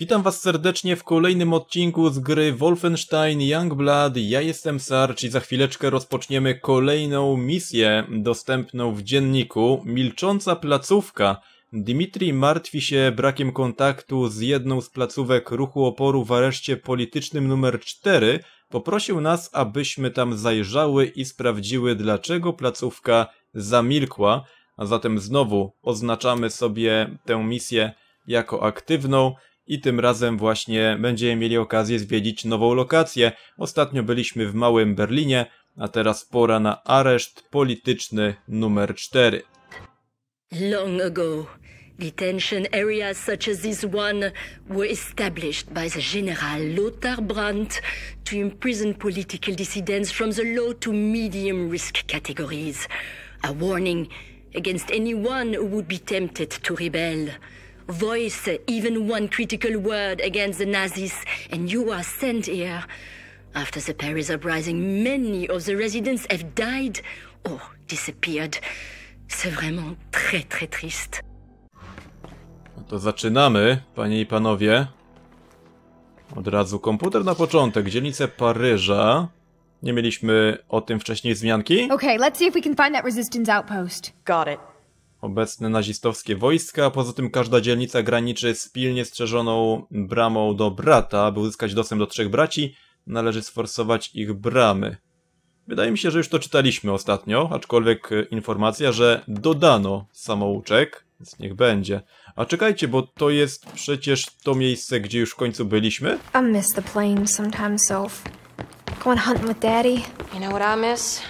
Witam was serdecznie w kolejnym odcinku z gry Wolfenstein Youngblood. Ja jestem Sarge i za chwileczkę rozpoczniemy kolejną misję dostępną w dzienniku. Milcząca placówka. Dimitri martwi się brakiem kontaktu z jedną z placówek ruchu oporu w areszcie politycznym numer 4. Poprosił nas, abyśmy tam zajrzały i sprawdziły, dlaczego placówka zamilkła. A zatem znowu oznaczamy sobie tę misję jako aktywną. I tym razem właśnie będziemy mieli okazję zwiedzić nową lokację. Ostatnio byliśmy w Małym Berlinie, a teraz pora na areszt polityczny numer 4. Long ago, detention areas such as this one were established by the General Lothar Brandt to imprison political dissidents from the low to medium risk categories. A warning against anyone who would be tempted to rebel. Voice even one critical word against the Nazis and you are sent here. After the Paris uprising, many of the residents have died or disappeared. C'est vraiment très très triste. No to zaczynamy, panie i panowie. Od razu komputer na początek, dzielnice Paryża. Nie mieliśmy o tym wcześniej wzmianki? Okay, let's see if we can find that resistance outpost. Got it. Obecne nazistowskie wojska, poza tym każda dzielnica graniczy z pilnie strzeżoną bramą do brata. Aby uzyskać dostęp do 3 braci, należy sforsować ich bramy. Wydaje mi się, że już to czytaliśmy ostatnio, aczkolwiek informacja, że dodano samouczek, więc niech będzie. A czekajcie, bo to jest przecież to miejsce, gdzie już w końcu byliśmy. I miss the plains sometimes, Soph. Going hunting with daddy. You know what I miss?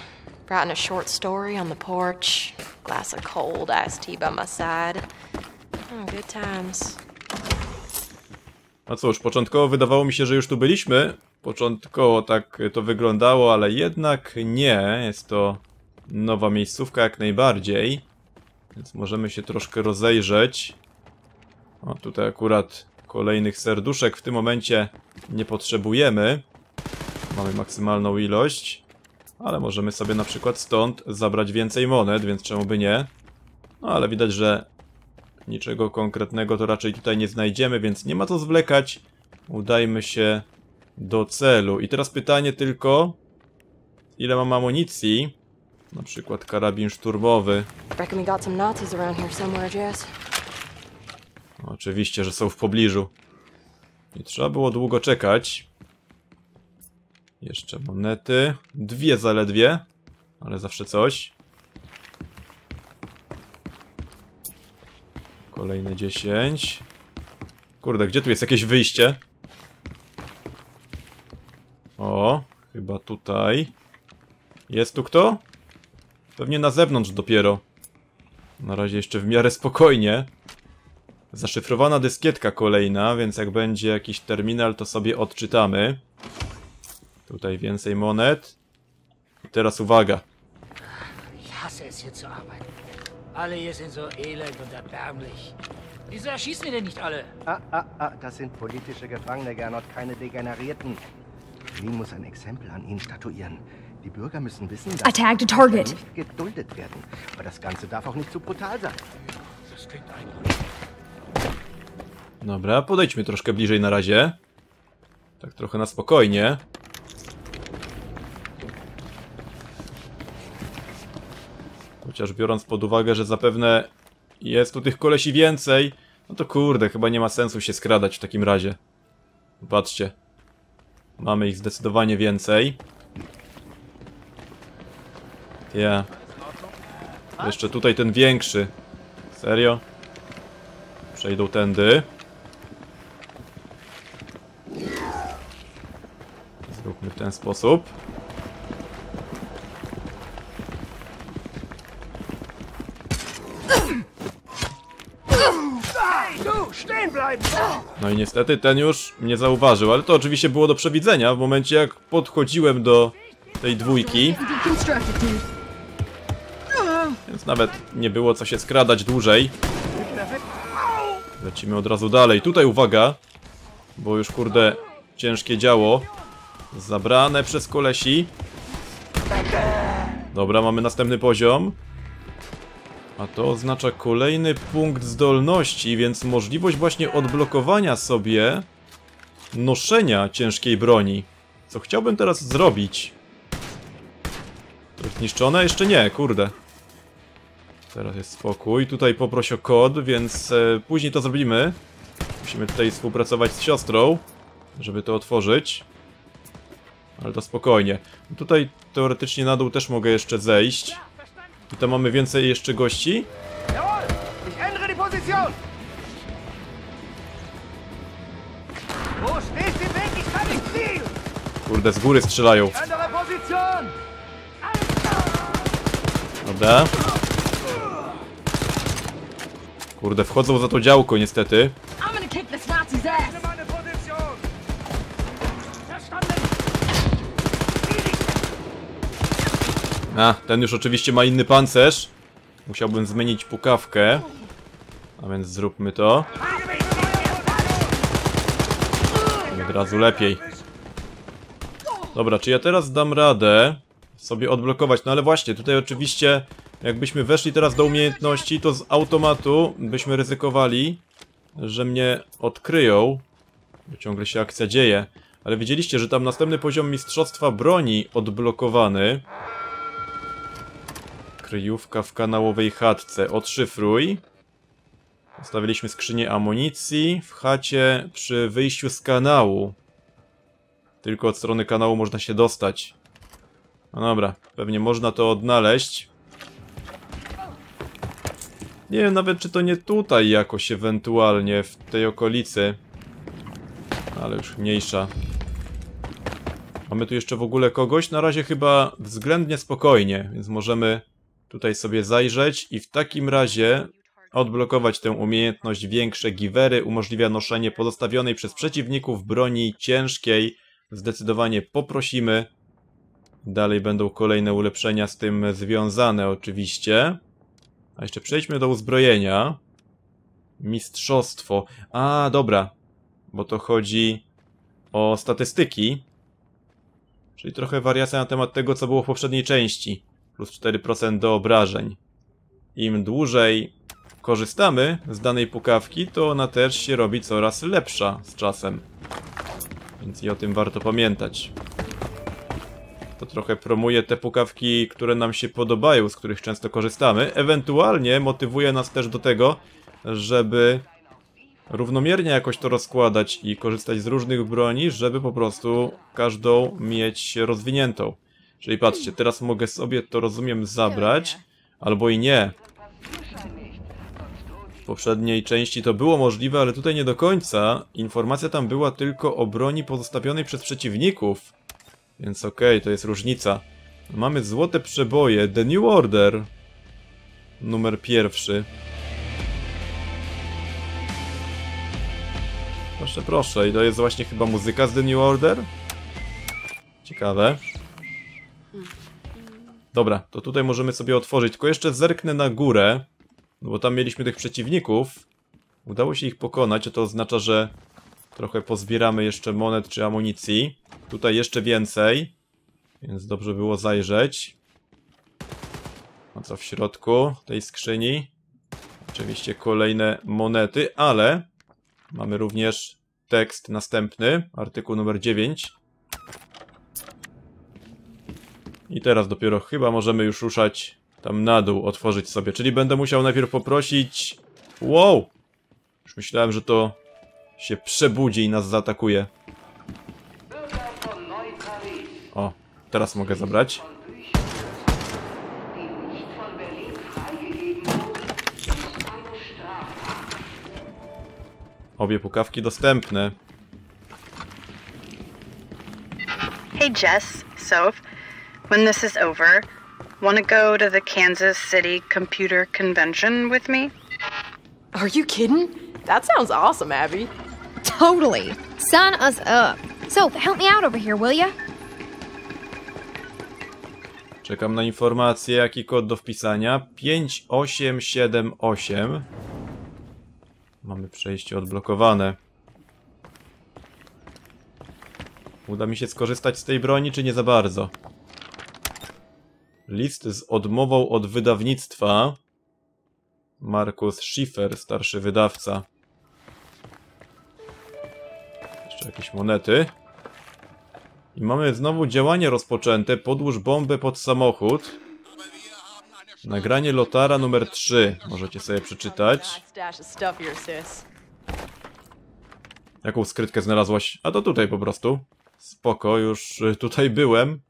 Writing a short story on the porch, glass of cold iced tea by my side. Oh, good times. A cóż, początkowo wydawało mi się, że już tu byliśmy. Początkowo tak to wyglądało, ale jednak nie. Jest to nowa miejscówka jak najbardziej. Więc możemy się troszkę rozejrzeć. O, tutaj akurat kolejnych serduszek w tym momencie nie potrzebujemy. Mamy maksymalną ilość. Ale możemy sobie na przykład stąd zabrać więcej monet, więc czemu by nie? No ale widać, że niczego konkretnego to raczej tutaj nie znajdziemy, więc nie ma co zwlekać. Udajmy się do celu. I teraz pytanie tylko, ile mam amunicji? Na przykład karabin szturmowy. Oczywiście, że są w pobliżu. Nie trzeba było długo czekać. Jeszcze monety. 2 zaledwie, ale zawsze coś. Kolejne 10. Kurde, gdzie tu jest jakieś wyjście? O, chyba tutaj. Jest tu kto? Pewnie na zewnątrz dopiero. Na razie jeszcze w miarę spokojnie. Zaszyfrowana dyskietka kolejna, więc jak będzie jakiś terminal, to sobie odczytamy. Tutaj więcej monet. I teraz uwaga. I tagged a target. Dobra, podejdźmy troszkę bliżej na razie. Tak trochę na spokojnie. Chociaż biorąc pod uwagę, że zapewne jest tu tych kolesi więcej, no to kurde, chyba nie ma sensu się skradać w takim razie. Patrzcie, mamy ich zdecydowanie więcej. Ja. Jeszcze tutaj ten większy. Serio? Przejdą tędy. Zróbmy w ten sposób. No i niestety ten już mnie zauważył, ale to oczywiście było do przewidzenia w momencie, jak podchodziłem do tej dwójki. Więc nawet nie było co się skradać dłużej. Lecimy od razu dalej. Tutaj uwaga, bo już kurde ciężkie działo. Zabrane przez kolesi. Dobra, mamy następny poziom. A to oznacza kolejny punkt zdolności, więc możliwość właśnie odblokowania sobie noszenia ciężkiej broni. Co chciałbym teraz zrobić? To jest niszczone? Jeszcze nie, kurde. Teraz jest spokój. Tutaj poproś o kod, więc później to zrobimy. Musimy tutaj współpracować z siostrą, żeby to otworzyć. Ale to spokojnie. Tutaj teoretycznie na dół też mogę jeszcze zejść. I tam mamy więcej jeszcze gości. Kurde, z góry strzelają. Dobra. Kurde, wchodzą za to działko niestety. A, ten już oczywiście ma inny pancerz. Musiałbym zmienić pukawkę. A więc zróbmy to. I od razu lepiej. Dobra, czy ja teraz dam radę sobie odblokować? No ale właśnie, tutaj oczywiście jakbyśmy weszli teraz do umiejętności, to z automatu byśmy ryzykowali, że mnie odkryją. Bo ciągle się akcja dzieje. Ale widzieliście, że tam następny poziom mistrzostwa broni odblokowany. Kryjówka w kanałowej chatce. Odszyfruj. Zostawiliśmy skrzynię amunicji w chacie przy wyjściu z kanału. Tylko od strony kanału można się dostać. No dobra, pewnie można to odnaleźć. Nie wiem nawet, czy to nie tutaj jakoś ewentualnie, w tej okolicy. Ale już mniejsza. Mamy tu jeszcze w ogóle kogoś? Na razie chyba względnie spokojnie, więc możemy tutaj sobie zajrzeć i w takim razie odblokować tę umiejętność większe giwery. Umożliwia noszenie pozostawionej przez przeciwników broni ciężkiej. Zdecydowanie poprosimy. Dalej będą kolejne ulepszenia z tym związane oczywiście. A jeszcze przejdźmy do uzbrojenia. Mistrzostwo. A, dobra. Bo to chodzi o statystyki. Czyli trochę wariacja na temat tego, co było w poprzedniej części. Plus 4% do obrażeń. Im dłużej korzystamy z danej pukawki, to ona też się robi coraz lepsza z czasem. Więc i o tym warto pamiętać. To trochę promuje te pukawki, które nam się podobają, z których często korzystamy. Ewentualnie motywuje nas też do tego, żeby równomiernie jakoś to rozkładać i korzystać z różnych broni, żeby po prostu każdą mieć rozwiniętą. Czyli patrzcie, teraz mogę sobie to, rozumiem, zabrać, albo i nie. W poprzedniej części to było możliwe, ale tutaj nie do końca. Informacja tam była tylko o broni pozostawionej przez przeciwników. Więc okej, to jest różnica. Mamy złote przeboje, The New Order. Numer 1. Proszę, proszę, i to jest właśnie chyba muzyka z The New Order? Ciekawe. Dobra, to tutaj możemy sobie otworzyć, tylko jeszcze zerknę na górę, no bo tam mieliśmy tych przeciwników. Udało się ich pokonać, a to oznacza, że trochę pozbieramy jeszcze monet czy amunicji. Tutaj jeszcze więcej, więc dobrze było zajrzeć. A co w środku tej skrzyni? Oczywiście kolejne monety, ale mamy również tekst następny, artykuł numer 9. I teraz dopiero chyba możemy już ruszać tam na dół, otworzyć sobie. Czyli będę musiał najpierw poprosić... Wow! Już myślałem, że to się przebudzi i nas zaatakuje. O, teraz mogę zabrać. Obie pukawki dostępne. Hey Jess, Soph. When this is over, want to go to the Kansas City Computer Convention with me? Are you kidding? That sounds awesome, Abby. Totally. Sign us up. So, help me out over here, will ya? Czekam na informację, jaki kod do wpisania. 5878. Mamy przejście odblokowane. Uda mi się skorzystać z tej broni, czy nie za bardzo? List z odmową od wydawnictwa. Markus Schiffer, starszy wydawca. Jeszcze jakieś monety. I mamy znowu działanie rozpoczęte. Podłóż bombę pod samochód. Nagranie Lothara numer 3. Możecie sobie przeczytać. Jaką skrytkę znalazłaś? A to tutaj po prostu. Spoko, już tutaj byłem.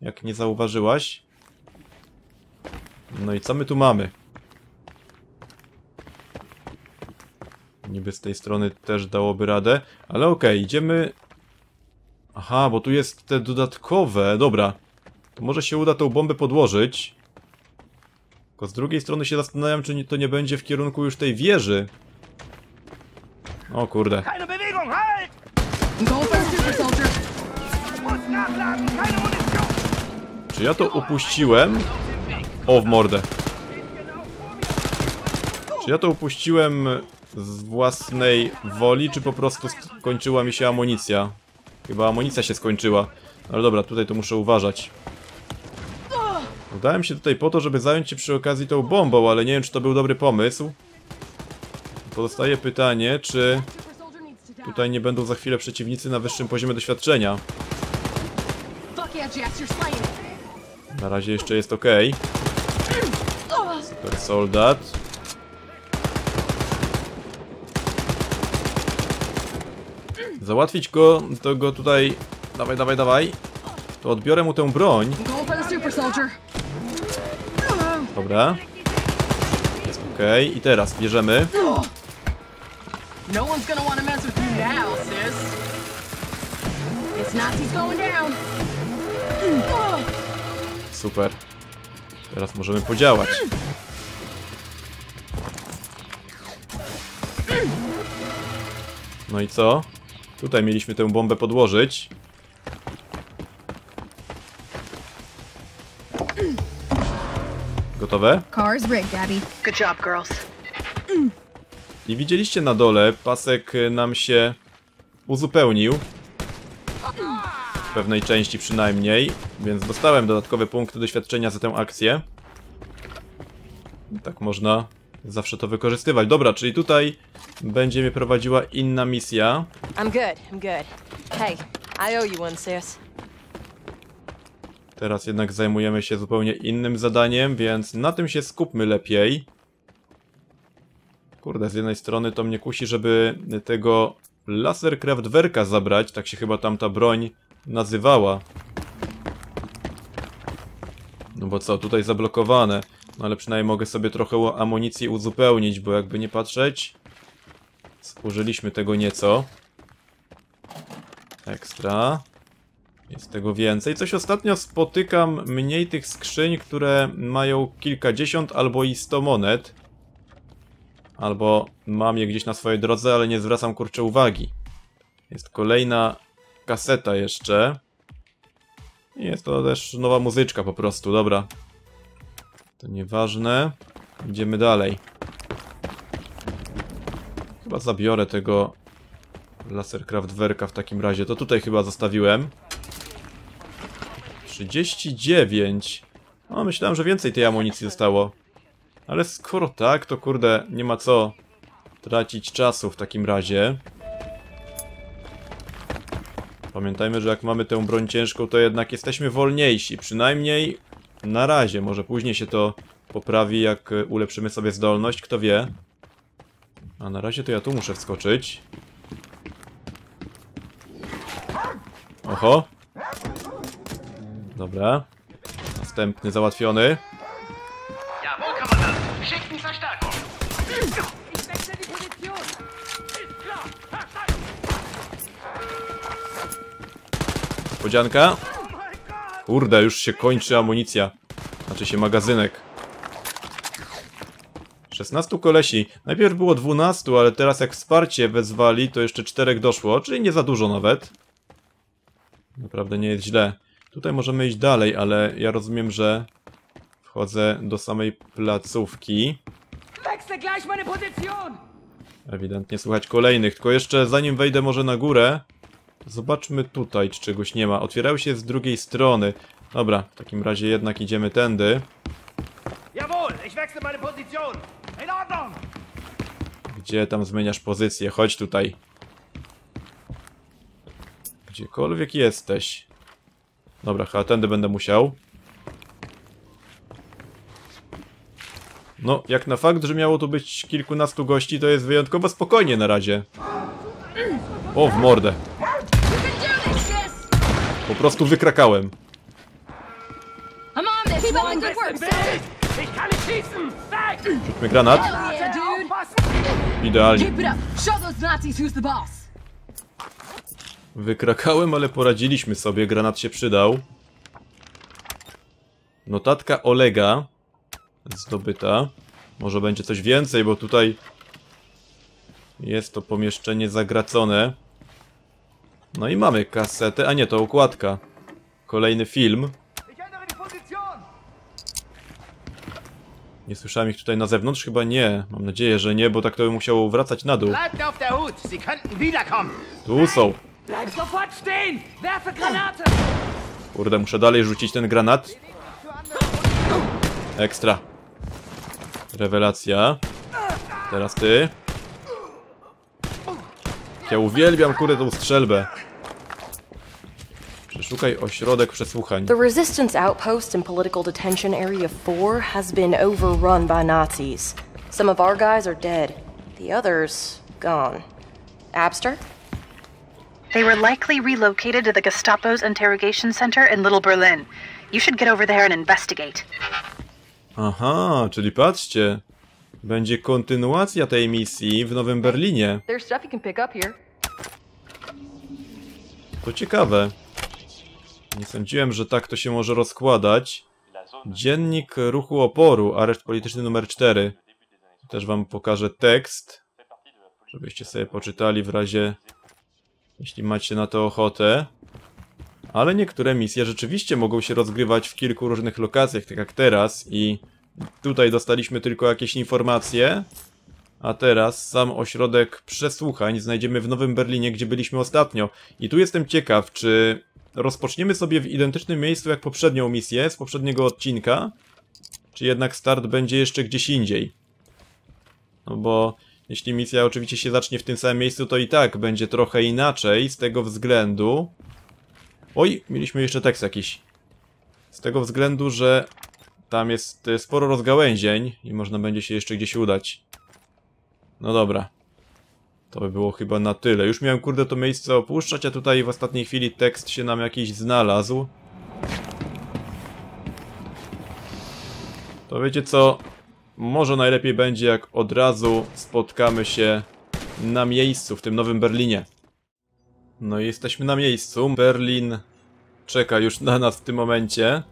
Jak nie zauważyłaś. No i co my tu mamy? Niby z tej strony też dałoby radę. Ale okej, idziemy... Aha, bo tu jest te dodatkowe. Dobra. To może się uda tą bombę podłożyć. Tylko z drugiej strony się zastanawiam, czy to nie będzie w kierunku już tej wieży. O kurde. Czy ja to upuściłem? O, w mordę. Czy ja to upuściłem z własnej woli, czy po prostu skończyła mi się amunicja? Chyba amunicja się skończyła. Ale dobra, tutaj to muszę uważać. Udałem się tutaj po to, żeby zająć się przy okazji tą bombą, ale nie wiem, czy to był dobry pomysł. Pozostaje pytanie, czy tutaj nie będą za chwilę przeciwnicy na wyższym poziomie doświadczenia. Na razie jeszcze jest ok. Super soldat. Załatwić go, to go tutaj... Dawaj, dawaj, dawaj. To odbiorę mu tę broń. Dobra. Jest okej. I teraz bierzemy. Super. Teraz możemy podziałać. No i co? Tutaj mieliśmy tę bombę podłożyć. Gotowe? I widzieliście na dole, pasek nam się uzupełnił. W pewnej części przynajmniej. Więc dostałem dodatkowe punkty doświadczenia za tę akcję. Tak można zawsze to wykorzystywać. Dobra, czyli tutaj będzie mnie prowadziła inna misja. Teraz jednak zajmujemy się zupełnie innym zadaniem, więc na tym się skupmy lepiej. Kurde, z jednej strony to mnie kusi, żeby tego laserkraftwerka zabrać. Tak się chyba tam ta broń nazywała. No bo co, tutaj zablokowane. No ale przynajmniej mogę sobie trochę amunicji uzupełnić, bo jakby nie patrzeć... Zużyliśmy tego nieco. Ekstra. Jest tego więcej. Coś ostatnio spotykam mniej tych skrzyń, które mają kilkadziesiąt albo i 100 monet. Albo mam je gdzieś na swojej drodze, ale nie zwracam kurczę uwagi. Jest kolejna kaseta jeszcze. Jest to też nowa muzyczka po prostu, dobra. To nieważne. Idziemy dalej. Chyba zabiorę tego laserkraftwerka w takim razie. To tutaj chyba zostawiłem. 39. No, myślałem, że więcej tej amunicji zostało. Ale skoro tak, to kurde, nie ma co tracić czasu w takim razie. Pamiętajmy, że jak mamy tę broń ciężką, to jednak jesteśmy wolniejsi. Przynajmniej na razie. Może później się to poprawi, jak ulepszymy sobie zdolność. Kto wie. A na razie to ja tu muszę wskoczyć. Oho. Dobra. Następny załatwiony. Niespodzianka. Kurde, już się kończy amunicja. Znaczy się magazynek. 16 kolesi. Najpierw było 12, ale teraz jak wsparcie wezwali, to jeszcze 4 doszło, czyli nie za dużo nawet. Naprawdę nie jest źle. Tutaj możemy iść dalej, ale ja rozumiem, że wchodzę do samej placówki. Ewidentnie słychać kolejnych, tylko jeszcze zanim wejdę może na górę, zobaczmy tutaj, czy czegoś nie ma. Otwierały się z drugiej strony. Dobra, w takim razie jednak idziemy tędy. Jawohl, ich wechsle meine Position. Gdzie tam zmieniasz pozycję? Chodź tutaj. Gdziekolwiek jesteś. Dobra, chyba tędy będę musiał. No, jak na fakt, że miało tu być kilkunastu gości, to jest wyjątkowo spokojnie na razie. O, w mordę. Po prostu wykrakałem. Rzućmy granat. Idealnie. Wykrakałem, ale poradziliśmy sobie. Granat się przydał. Notatka Olega zdobyta. Może będzie coś więcej, bo tutaj jest to pomieszczenie zagracone. No i mamy kasetę, a nie, to okładka. Kolejny film. Nie słyszałem ich tutaj na zewnątrz? Chyba nie. Mam nadzieję, że nie, bo tak to by musiało wracać na dół. Tu są. Kurde, muszę dalej rzucić ten granat. Ekstra. Rewelacja. Teraz ty. Ja uwielbiam, kurde, tą strzelbę. Przeszukaj ośrodek przesłuchań. The resistance outpost in political detention area 4 has been overrun by Nazis. Some of our guys are dead. The others gone. Abstract? They were likely relocated to the Gestapo's interrogation center in Little Berlin. You should get over there and investigate. Aha, czyli patrzcie. Będzie kontynuacja tej misji w Nowym Berlinie. To ciekawe. Nie sądziłem, że tak to się może rozkładać. Dziennik Ruchu Oporu, areszt polityczny numer 4. Też wam pokażę tekst, żebyście sobie poczytali w razie, jeśli macie na to ochotę. Ale niektóre misje rzeczywiście mogą się rozgrywać w kilku różnych lokacjach, tak jak teraz i... Tutaj dostaliśmy tylko jakieś informacje, a teraz sam ośrodek przesłuchań znajdziemy w Nowym Berlinie, gdzie byliśmy ostatnio. I tu jestem ciekaw, czy rozpoczniemy sobie w identycznym miejscu jak poprzednią misję z poprzedniego odcinka, czy jednak start będzie jeszcze gdzieś indziej. No bo jeśli misja oczywiście się zacznie w tym samym miejscu, to i tak będzie trochę inaczej z tego względu... Oj, mieliśmy jeszcze tekst jakiś. Z tego względu, że... Tam jest sporo rozgałęzień i można będzie się jeszcze gdzieś udać. No dobra. To by było chyba na tyle. Już miałem, kurde, to miejsce opuszczać, a tutaj w ostatniej chwili tekst się nam jakiś znalazł. To wiecie co? Może najlepiej będzie, jak od razu spotkamy się na miejscu, w tym Nowym Berlinie. No i jesteśmy na miejscu. Berlin czeka już na nas w tym momencie.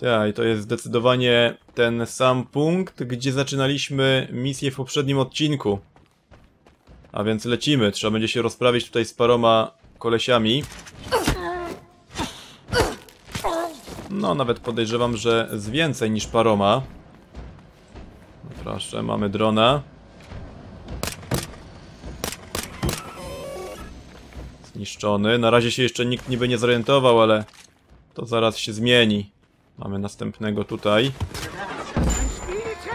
Tak, i to jest zdecydowanie ten sam punkt, gdzie zaczynaliśmy misję w poprzednim odcinku. A więc lecimy, trzeba będzie się rozprawić tutaj z paroma kolesiami. No, nawet podejrzewam, że z więcej niż paroma. Proszę, mamy drona. Zniszczony. Na razie się jeszcze nikt niby nie zorientował, ale to zaraz się zmieni. Mamy następnego tutaj.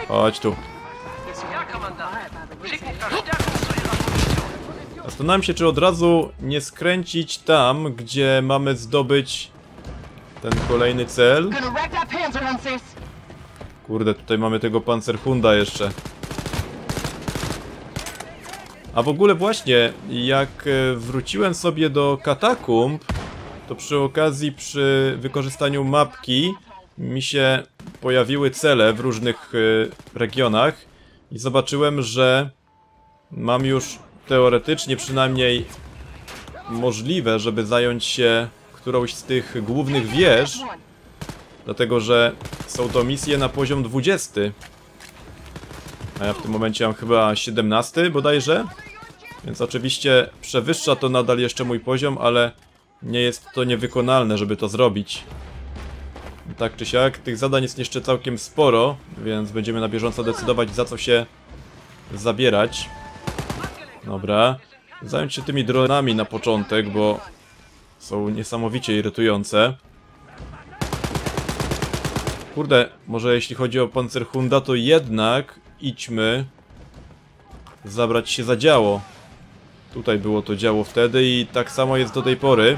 Chodź tu. Zastanawiam się, czy od razu nie skręcić tam, gdzie mamy zdobyć ten kolejny cel. Kurde, tutaj mamy tego Panzerhunda jeszcze. A w ogóle właśnie, jak wróciłem sobie do katakumb, to przy okazji, przy wykorzystaniu mapki, mi się pojawiły cele w różnych regionach i zobaczyłem, że mam już teoretycznie przynajmniej możliwe, żeby zająć się którąś z tych głównych wież, dlatego że są to misje na poziom 20. A ja w tym momencie mam chyba 17 bodajże. Więc oczywiście przewyższa to nadal jeszcze mój poziom, ale nie jest to niewykonalne, żeby to zrobić. Tak czy siak, tych zadań jest jeszcze całkiem sporo, więc będziemy na bieżąco decydować, za co się zabierać. Dobra. Zająć się tymi dronami na początek, bo są niesamowicie irytujące. Kurde, może jeśli chodzi o Panzerhunda, to jednak idźmy zabrać się za działo. Tutaj było to działo wtedy i tak samo jest do tej pory.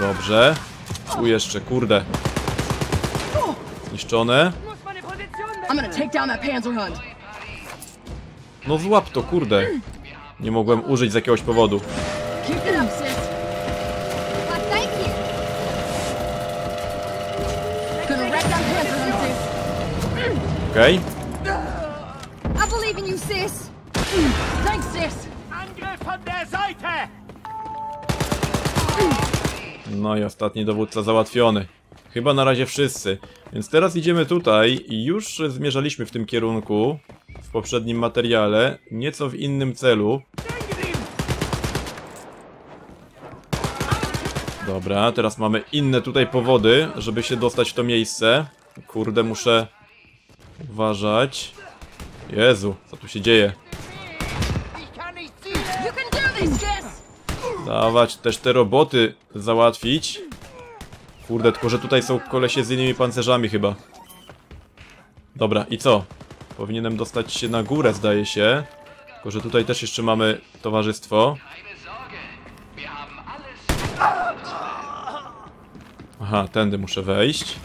Dobrze. Tu jeszcze, kurde. Zniszczone. No złap to, kurde. Nie mogłem użyć z jakiegoś powodu. Okej. No i ostatni dowódca załatwiony. Chyba na razie wszyscy. Więc teraz idziemy tutaj. Już zmierzaliśmy w tym kierunku w poprzednim materiale. Nieco w innym celu. Dobra, teraz mamy inne tutaj powody, żeby się dostać w to miejsce. Kurde, muszę uważać. Jezu, co tu się dzieje? Dawać też te roboty załatwić. Kurde, tylko że tutaj są kolesie z innymi pancerzami chyba. Dobra, i co? Powinienem dostać się na górę, zdaje się. Tylko że tutaj też jeszcze mamy towarzystwo. Aha, tędy muszę wejść.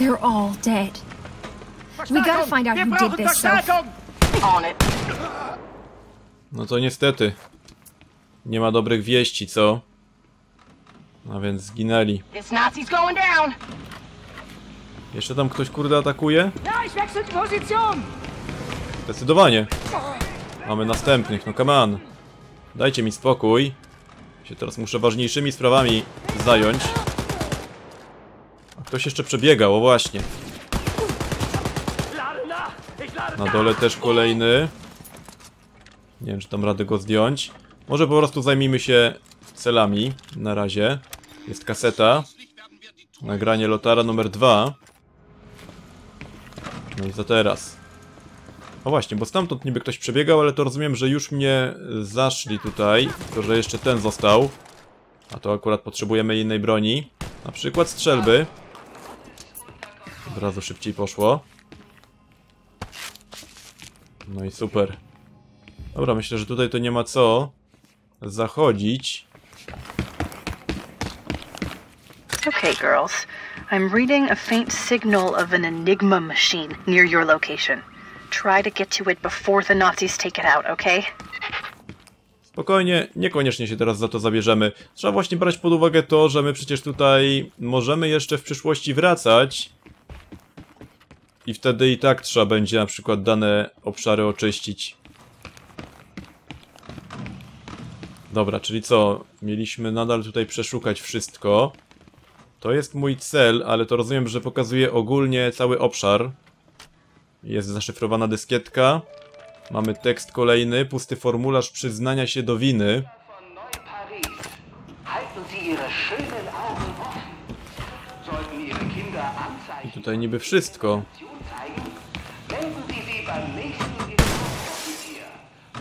They're all dead. We gotta find out who did this stuff. No to niestety. Nie ma dobrych wieści, co? A więc zginęli. Jeszcze tam ktoś, kurde, atakuje? Zdecydowanie. Mamy następnych, no come on. Dajcie mi spokój. Się teraz muszę ważniejszymi sprawami zająć. A ktoś jeszcze przebiegał, o właśnie. Na dole też kolejny. Nie wiem, czy tam radę go zdjąć. Może po prostu zajmijmy się celami na razie. Jest kaseta. Nagranie Lothara numer 2. No i za teraz. O właśnie, bo stamtąd niby ktoś przebiegał, ale to rozumiem, że już mnie zaszli tutaj. Tylko że jeszcze ten został. A to akurat potrzebujemy innej broni. Na przykład strzelby. Od razu szybciej poszło. No i super. Dobra, myślę, że tutaj to nie ma co zachodzić. Okay, girls. I'm reading a faint signal of an Enigma machine near your location. Try to get to it before the Nazis take it out, okay? Spokojnie, niekoniecznie się teraz za to zabierzemy. Trzeba właśnie brać pod uwagę to, że my przecież tutaj możemy jeszcze w przyszłości wracać. I wtedy i tak trzeba będzie na przykład dane obszary oczyścić. Dobra, czyli co? Mieliśmy nadal tutaj przeszukać wszystko. To jest mój cel, ale to rozumiem, że pokazuje ogólnie cały obszar. Jest zaszyfrowana dyskietka. Mamy tekst kolejny. Pusty formularz przyznania się do winy. I tutaj niby wszystko.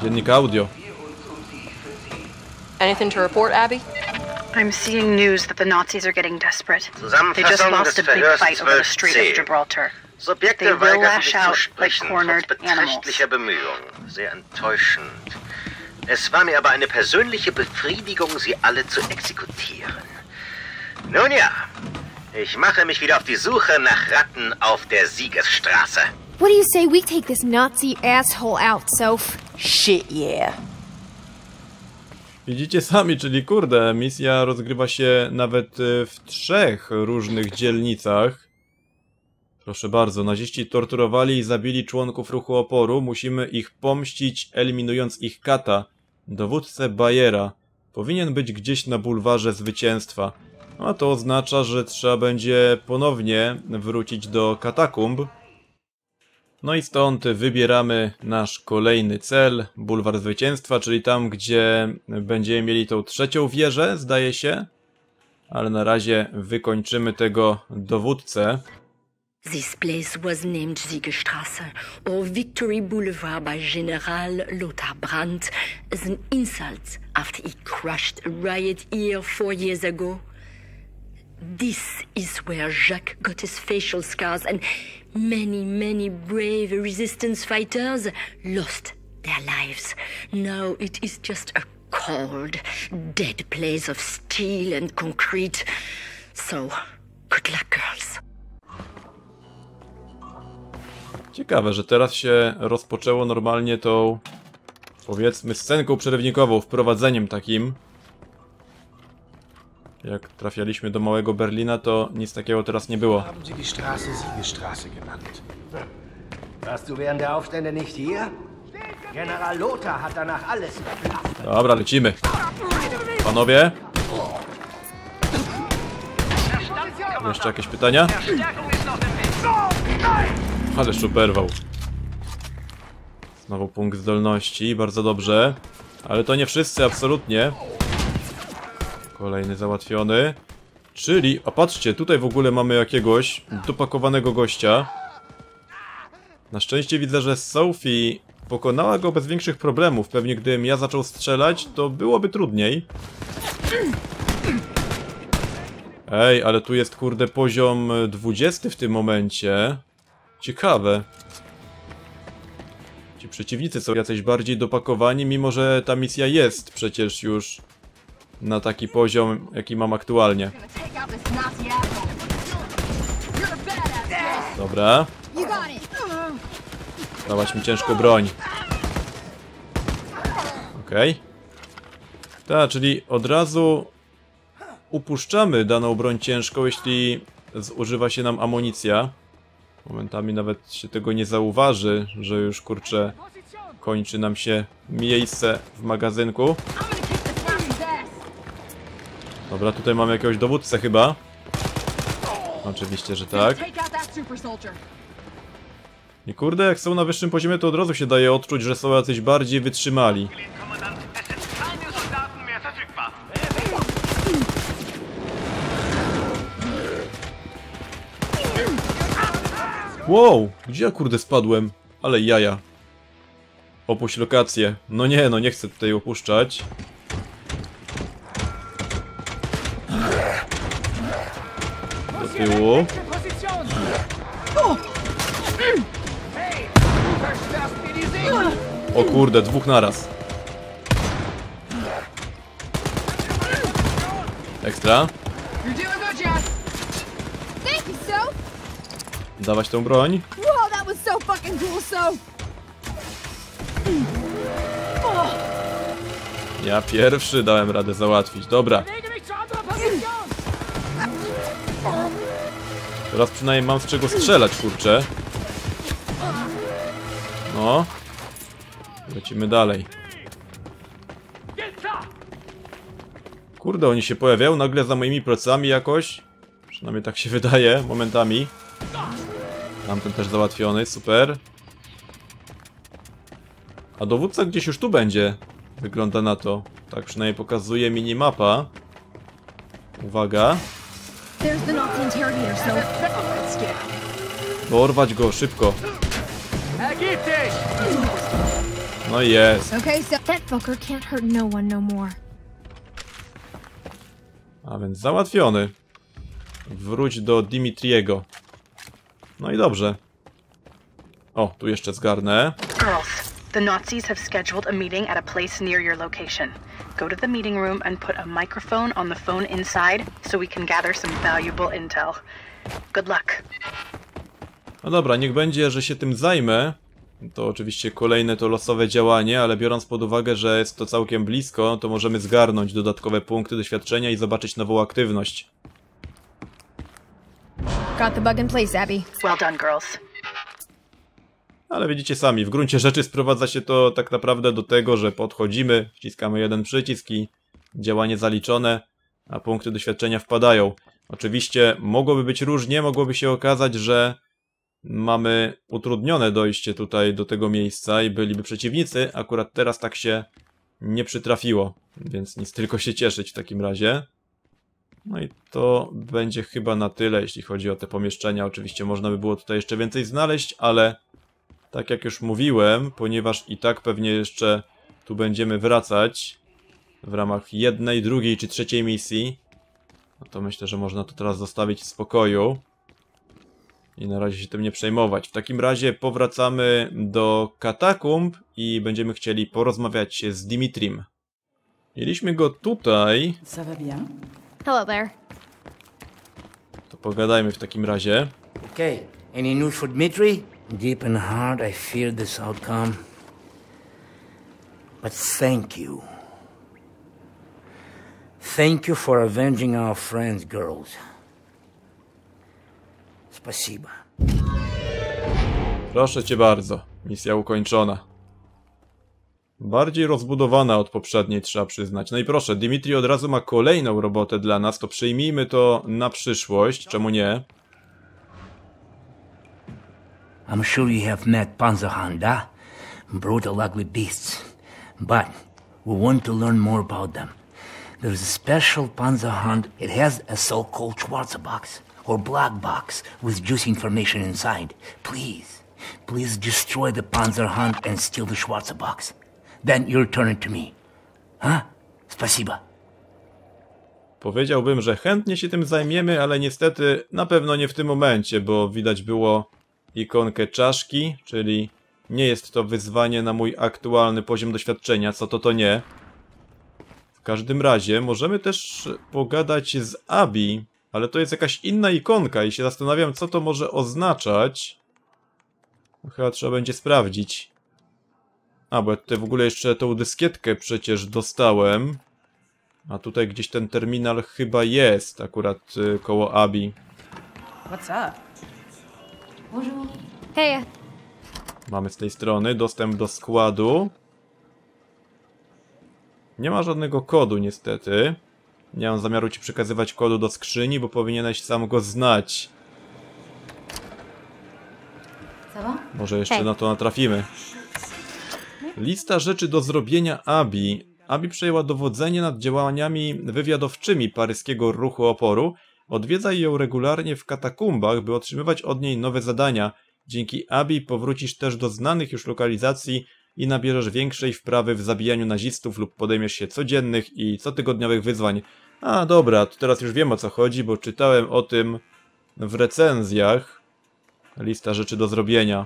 Dziennik audio. Anything to report, Abby? I'm seeing news that the Nazis are getting desperate. They just lost a big fight over the Strait of Gibraltar. They will lash out like cornered animals. Sehr enttäuschend. Es war mir aber eine persönliche Befriedigung, sie alle zu exekutieren. Nun ja, ich mache mich wieder auf die Suche nach Ratten auf der Siegestrasse. What do you say we take this Nazi asshole out, Soph? Shit, yeah. Widzicie sami, czyli kurde, misja rozgrywa się nawet w 3 różnych dzielnicach. Proszę bardzo, naziści torturowali i zabili członków ruchu oporu. Musimy ich pomścić, eliminując ich kata, dowódcę Bayera. Powinien być gdzieś na bulwarze zwycięstwa. A to oznacza, że trzeba będzie ponownie wrócić do katakumb. No i stąd wybieramy nasz kolejny cel, bulwar zwycięstwa, czyli tam, gdzie będziemy mieli tą 3. wieżę, zdaje się. Ale na razie wykończymy tego dowódcę. This place was named Siegestrasse, or Victory Boulevard by General Lothar Brandt, as an insult after he crushed a riot here 4 years ago. This is where Jacques got his facial scars, and many, many brave resistance fighters lost their lives. Now it is just a cold, dead place of steel and concrete. So, good luck, girls. Ciekawe, że teraz się rozpoczęło normalnie tą, powiedzmy, scenką przerywnikową, wprowadzeniem takim. Jak trafialiśmy do Małego Berlina, to nic takiego teraz nie było. Dobra, lecimy. Panowie? Jeszcze jakieś pytania? Ale superwał. Znowu punkt zdolności, bardzo dobrze. Ale to nie wszyscy, absolutnie. Kolejny załatwiony. Czyli, a patrzcie, tutaj w ogóle mamy jakiegoś dopakowanego gościa. Na szczęście widzę, że Sophie pokonała go bez większych problemów. Pewnie gdybym ja zaczął strzelać, to byłoby trudniej. Ej, ale tu jest kurde poziom 20 w tym momencie. Ciekawe. Ci przeciwnicy są jacyś bardziej dopakowani, mimo że ta misja jest przecież już na taki poziom, jaki mam aktualnie. Dobra. Dałaś mi ciężko broń. Okej. Tak, czyli od razu upuszczamy daną broń ciężką, jeśli zużywa się nam amunicja. Momentami nawet się tego nie zauważy, że już kurczę kończy nam się miejsce w magazynku. Dobra, tutaj mamy jakiegoś dowódcę chyba. Oczywiście, że tak. I kurde, jak są na wyższym poziomie, to od razu się daje odczuć, że są jacyś bardziej wytrzymali. Wow, gdzie ja kurde spadłem? Ale jaja. Opuść lokację. No nie, no nie chcę tutaj opuszczać. Do tyłu. O kurde, dwóch naraz. Ekstra. Dawać tą broń. Ja pierwszy dałem radę załatwić. Dobra. Teraz przynajmniej mam z czego strzelać, kurczę. No. Lecimy dalej. Kurde, oni się pojawiają nagle za moimi plecami jakoś. Przynajmniej tak się wydaje momentami. Tamten też załatwiony, super. A dowódca gdzieś już tu będzie. Wygląda na to. Tak przynajmniej pokazuje minimapa. Uwaga. Dorwać go, szybko. No jest. A więc załatwiony. Wróć do Dimitriego. No i dobrze. O, tu jeszcze zgarnę. Girls, the Nazis have scheduled a meeting at a place near your location. Go to the meeting room and put a microphone on the phone inside, so we can gather some valuable intel. Good luck. No dobra, niech będzie, że się tym zajmę. To oczywiście kolejne to losowe działanie, ale biorąc pod uwagę, że jest to całkiem blisko, to możemy zgarnąć dodatkowe punkty doświadczenia i zobaczyć nową aktywność. Got the bug in place, Abby. Well done, girls. Ale widzicie sami, w gruncie rzeczy sprowadza się to tak naprawdę do tego, że podchodzimy, wciskamy jeden przycisk i działanie zaliczone, a punkty doświadczenia wpadają. Oczywiście mogłoby być różnie, mogłoby się okazać, że mamy utrudnione dojście tutaj do tego miejsca i byliby przeciwnicy, akurat teraz tak się nie przytrafiło, więc nic tylko się cieszyć w takim razie. No i to będzie chyba na tyle, jeśli chodzi o te pomieszczenia. Oczywiście można by było tutaj jeszcze więcej znaleźć, ale tak jak już mówiłem, ponieważ i tak pewnie jeszcze tu będziemy wracać w ramach jednej, drugiej czy trzeciej misji, no to myślę, że można to teraz zostawić w spokoju i na razie się tym nie przejmować. W takim razie powracamy do katakumb i będziemy chcieli porozmawiać się z Dimitrim. Mieliśmy go tutaj. Hello there. To pogadajmy w takim razie. Okay, any news for Dimitri? Deep and hard, I feared this outcome. But thank you. Thank you for avenging our friends, girls. Спасибо. Proszę cię bardzo. Misja ukończona. Bardziej rozbudowana od poprzedniej, trzeba przyznać. No i proszę, Dimitri od razu ma kolejną robotę dla nas, to przyjmijmy to na przyszłość, czemu nie? I'm sure you have met Panzerhund, brutal ugly beasts. But we want to learn more about them. There is a special Panzerhund. It has a so-called Schwarzer Box or black box with juicy information inside. Please, please destroy the Panzerhund and steal the Schwarzer Box. Then you return it to me. Huh? Spasiba. Powiedziałbym, że chętnie się tym zajmiemy, ale niestety na pewno nie w tym momencie, bo widać było ikonkę czaszki, czyli nie jest to wyzwanie na mój aktualny poziom doświadczenia, co to nie. W każdym razie możemy też pogadać z Abi, ale to jest jakaś inna ikonka i się zastanawiam, co to może oznaczać. Chyba trzeba będzie sprawdzić. A, bo ja tutaj w ogóle jeszcze tą dyskietkę przecież dostałem. A tutaj gdzieś ten terminal chyba jest, akurat koło Abi. What's up? Bonjour. Hey. Mamy z tej strony dostęp do składu. Nie ma żadnego kodu niestety. Nie mam zamiaru ci przekazywać kodu do skrzyni, bo powinieneś sam go znać. Może jeszcze na to natrafimy. Lista rzeczy do zrobienia Abi. Abi przejęła dowodzenie nad działaniami wywiadowczymi paryskiego ruchu oporu. Odwiedzaj ją regularnie w katakumbach, by otrzymywać od niej nowe zadania. Dzięki Abi powrócisz też do znanych już lokalizacji i nabierzesz większej wprawy w zabijaniu nazistów lub podejmiesz się codziennych i cotygodniowych wyzwań. A dobra, to teraz już wiem o co chodzi, bo czytałem o tym w recenzjach. Lista rzeczy do zrobienia.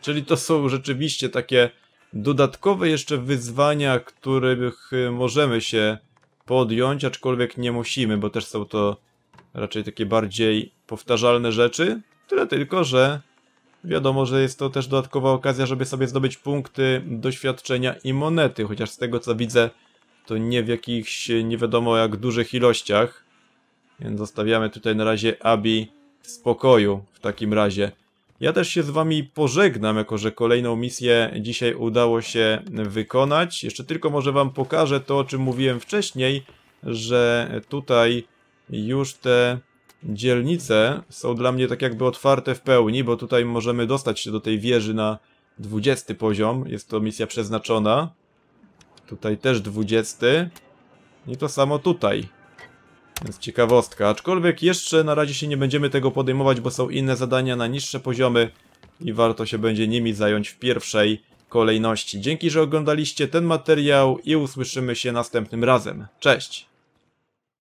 Czyli to są rzeczywiście takie dodatkowe jeszcze wyzwania, których możemy się podjąć, aczkolwiek nie musimy, bo też są to raczej takie bardziej powtarzalne rzeczy. Tyle tylko, że wiadomo, że jest to też dodatkowa okazja, żeby sobie zdobyć punkty doświadczenia i monety. Chociaż z tego co widzę, to nie w jakichś nie wiadomo jak dużych ilościach. Więc zostawiamy tutaj na razie Abi w spokoju w takim razie. Ja też się z wami pożegnam, jako że kolejną misję dzisiaj udało się wykonać. Jeszcze tylko może wam pokażę to, o czym mówiłem wcześniej, że tutaj już te dzielnice są dla mnie tak jakby otwarte w pełni, bo tutaj możemy dostać się do tej wieży na 20 poziom. Jest to misja przeznaczona. Tutaj też 20. I to samo tutaj. Więc ciekawostka, aczkolwiek jeszcze na razie się nie będziemy tego podejmować, bo są inne zadania na niższe poziomy i warto się będzie nimi zająć w pierwszej kolejności. Dzięki, że oglądaliście ten materiał i usłyszymy się następnym razem. Cześć!